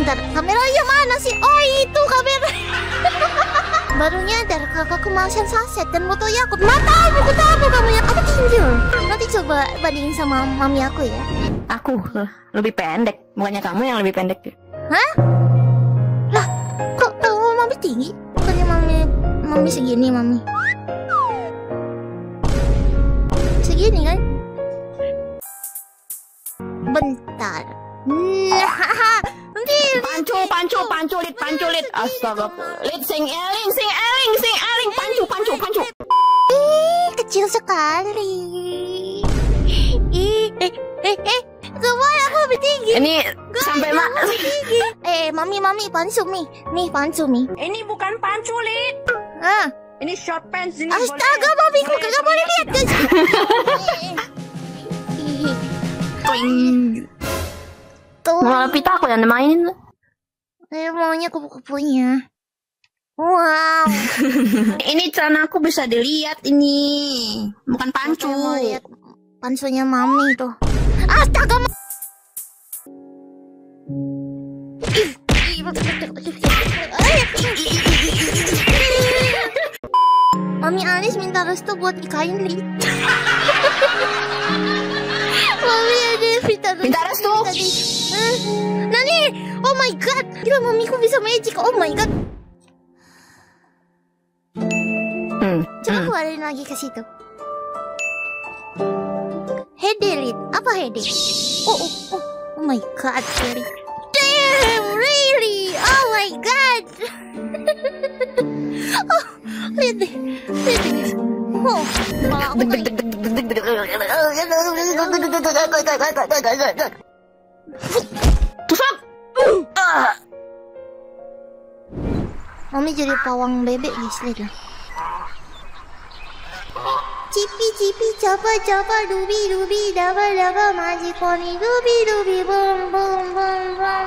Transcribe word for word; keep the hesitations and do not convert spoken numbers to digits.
Bentar, kameranya mana sih? Oh, itu kamera. Baru nyadar kakakku makan saset dan motonya aku. Mata aku tahu kamunya, aku tinju. Nanti coba bandingin sama mami aku ya. Aku lebih pendek, bukannya kamu yang lebih pendek ya? Hah? Lah, kok kamu mami tinggi? Bukannya mami mami segini mami? Segini kan? Bentar. Nah, Pancu, pancu, pancu, lit, pancu, lit. Astaga, lit, sing eling, sing eling, sing eling, pancu, pancu, pancu. Ih, kecil sekali. Ih, eh, eh, eh, gemar aku lebih tinggi. Ini gua sampai mak. Eh, mami, mami, pancu mi, nih pancu mi. Ini bukan pancu, lit. Ah, ini short pants ini. Astaga, mami, aku nggak boleh lihat guys. Malah pita aku yang mainin. Eh, maunya kupu-kupunya. Wow. Ini celana aku bisa dilihat ini. Bukan pancu. Mau lihat pancunya mami tuh. Astaga. Mami Anis minta restu buat nikahin Li. Mami Anis minta restu. Minta restu. Nani, oh my god, gila mamiku bisa magic, oh my god. Hmm, coba hmm. keluarin lagi ke situ. Hedelit, apa hedelit? Oh, oh, oh, oh my god, really? Damn, really? Oh my god. Oh, lihat deh, lihat deh. Oh, malah aku kayak. Tusuk. Uh. Mami jadi pawang bebek guys, lihat lah. Cipi cipi capa capa dubi dubi daba daba majikoni dubi dubi bom bom bom bom.